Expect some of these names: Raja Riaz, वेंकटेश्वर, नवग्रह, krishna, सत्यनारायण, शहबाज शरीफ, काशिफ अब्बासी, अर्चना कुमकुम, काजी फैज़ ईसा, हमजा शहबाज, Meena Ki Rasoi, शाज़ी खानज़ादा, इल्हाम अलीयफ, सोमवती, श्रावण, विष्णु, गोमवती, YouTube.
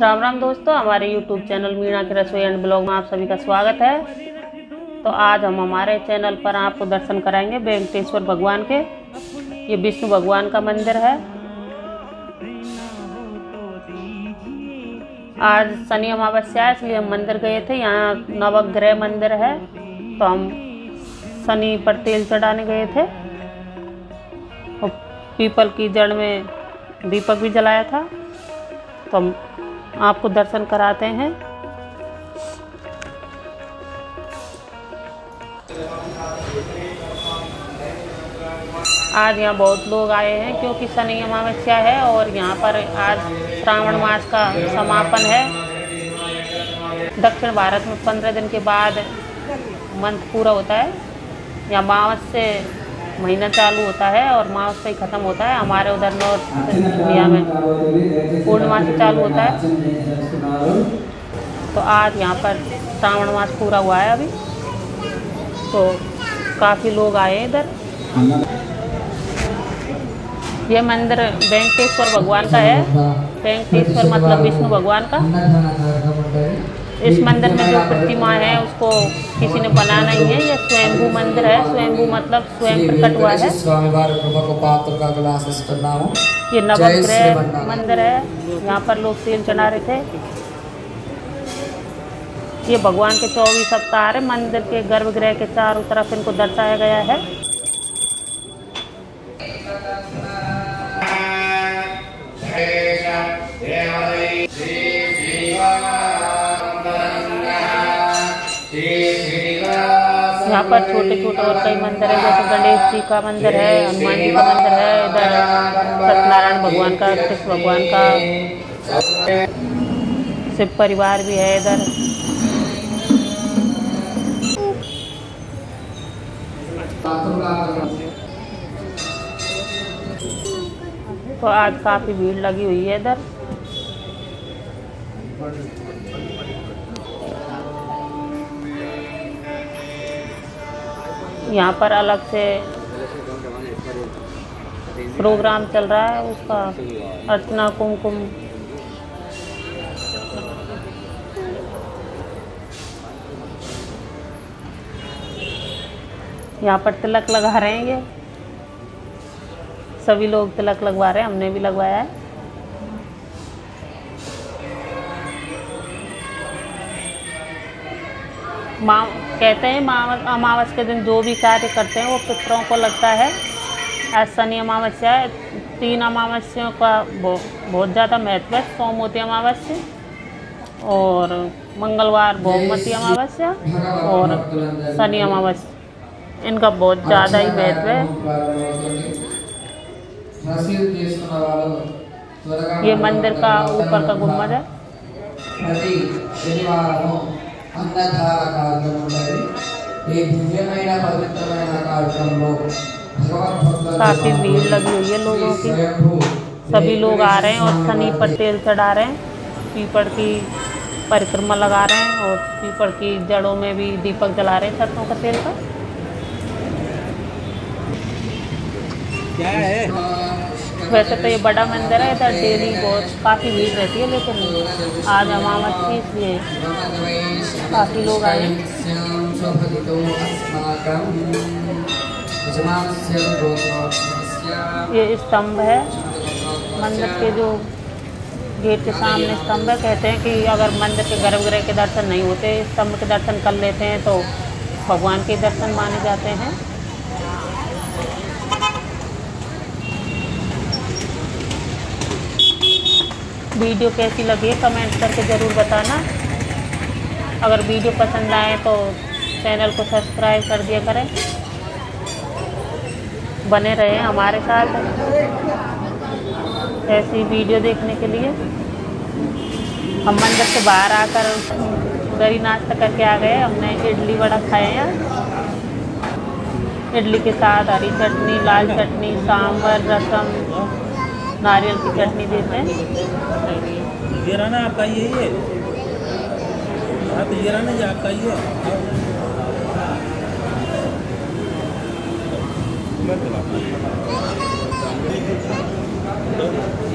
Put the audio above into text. राम राम दोस्तों, हमारे YouTube channel Meena की रसोई एंड ब्लॉग में आप सभी का स्वागत है। तो आज हम हमारे चैनल पर आपको दर्शन कराएंगे वेंकटेश्वर भगवान के। ये विष्णु भगवान का मंदिर है। आज शनि अमावस्या है, इसलिए हम मंदिर गए थे। यहाँ नवग्रह मंदिर है, तो हम शनि पर तेल चढ़ाने गए थे और पीपल की जड़ में दीपक भी जलाया था। तो हम आपको दर्शन कराते हैं। आज यहाँ बहुत लोग आए हैं क्योंकि शनि अमावस्या है और यहाँ पर आज श्रावण मास का समापन है। दक्षिण भारत में 15 दिन के बाद मंथ पूरा होता है। यहाँ मावस से महीना चालू होता है और मावस से ही ख़त्म होता है। हमारे उधर नॉर्थ इंडिया में पूर्णमासी चालू होता है। तो आज यहाँ पर श्रावण मास पूरा हुआ है अभी, तो काफ़ी लोग आए हैं इधर। ये मंदिर वेंकटेश्वर भगवान का है। वेंकटेश्वर मतलब विष्णु भगवान का। इस मंदिर में जो प्रतिमा है उसको किसी ने बनाना ही है। ये स्वयंभू मंदिर है। स्वयंभू मतलब स्वयं प्रकट हुआ है। ये नवग्रह मंदिर है। यहाँ पर लोग तेल चढ़ा रहे थे। ये भगवान के 24 अवतार है। मंदिर के गर्भगृह के चारों तरफ इनको दर्शाया गया है। यहाँ पर छोटे छोटे और कई मंदिर है, जैसे गणेश जी का मंदिर है, हनुमान जी का मंदिर है, इधर सत्यनारायण भगवान का, कृष्ण भगवान का, शिव परिवार भी है इधर। तो आज काफी भीड़ लगी हुई है इधर। यहाँ पर अलग से प्रोग्राम चल रहा है, उसका अर्चना कुमकुम। यहाँ पर तिलक लगा रहे हैं। ये सभी लोग तिलक लगवा रहे हैं, हमने भी लगवाया है। कहते हैं अमावस के दिन जो भी कार्य करते हैं वो पितरों को लगता है। आज शनि अमावस्या है। 3 अमावस्याओं का बहुत ज़्यादा महत्व है। सोमवती अमावस्या और मंगलवार गोमवती अमावस्या और शनि अमावस्या, इनका बहुत ज़्यादा ही महत्व है। ये मंदिर का ऊपर का गुम्बद है। काफ़ी भीड़ लगी हुई है लोगों की। सभी लोग आ रहे हैं और शनि पर तेल चढ़ा रहे हैं, पीपल की परिक्रमा लगा रहे हैं और पीपल की जड़ों में भी दीपक जला रहे हैं सरसों का तेल का। क्या है, वैसे तो ये बड़ा मंदिर है, इधर डेली बहुत काफ़ी भीड़ रहती है, लेकिन आज अमावस्या थी इसलिए काफ़ी लोग आए। ये स्तंभ है मंदिर के, जो गेट के सामने स्तंभ है। कहते हैं कि अगर मंदिर के गर्भगृह के दर्शन नहीं होते, स्तंभ के दर्शन कर लेते हैं तो भगवान के दर्शन माने जाते हैं। वीडियो कैसी लगी कमेंट करके ज़रूर बताना। अगर वीडियो पसंद आए तो चैनल को सब्सक्राइब कर दिया करें। बने रहें हमारे साथ ऐसी वीडियो देखने के लिए। हम मंदिर से बाहर आकर गरी नाश्ता करके आ गए। हमने इडली वड़ा खाए हैं। इडली के साथ हरी चटनी, लाल चटनी, सांभर, रसम, नारियल की चटनी देते हैं। ना आपका यही है ये